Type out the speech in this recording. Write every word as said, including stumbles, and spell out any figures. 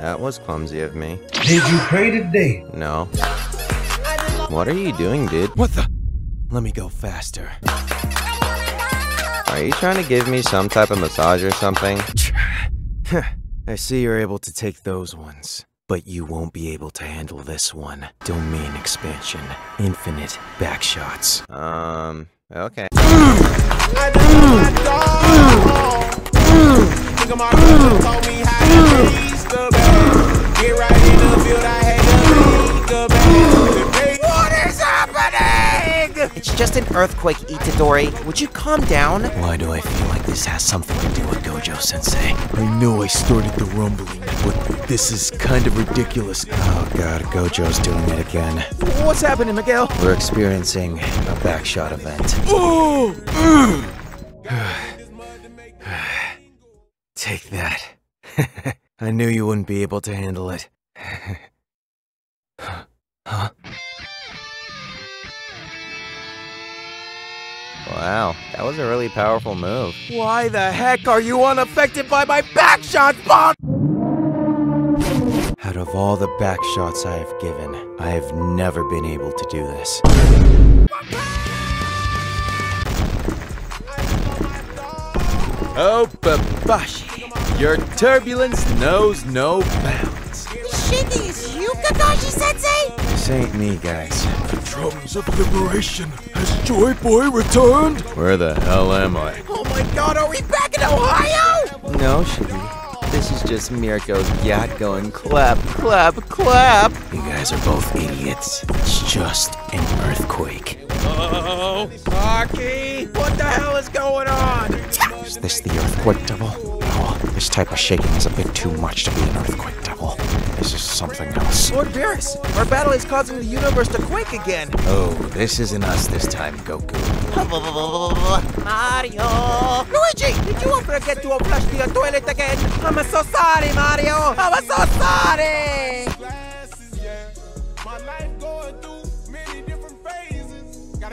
That was clumsy of me. Did you pray today? No. What are you doing, dude? What the? Let me go faster. Are you trying to give me some type of massage or something? I see you're able to take those ones, but you won't be able to handle this one. Domain expansion. Infinite backshots. Um, okay. What is happening? It's just an earthquake, Itadori. Would you calm down? Why do I feel like this has something to do with Gojo-sensei? I know I started the rumbling, but this is kind of ridiculous. Oh god, Gojo's doing it again. What's happening, Miguel? We're experiencing a backshot event. Ooh! Take that. I knew you wouldn't be able to handle it. Huh? Wow, that was a really powerful move. Why the heck are you unaffected by my backshot, Bob? Out of all the backshots I have given, I have never been able to do this. Oh, Babashi, your turbulence knows no bounds. This shit is you, Kakashi-sensei? This ain't me, guys. The drums of liberation. Has Joy Boy returned? Where the hell am I? Oh my god, are we back in Ohio? No, Shimon. This is just Mirko's yacht going clap, clap, clap. You guys are both idiots. It's just an earthquake. Oh, Hockey! What the hell is going on? Is this the earthquake devil? No, this type of shaking is a bit too much to be an earthquake devil. This is something else. Lord Beerus, our battle is causing the universe to quake again. Oh, this isn't us this time, Goku. Mario! Luigi, did you ever forget to flush the toilet again? I'm so sorry, Mario! I'm so sorry!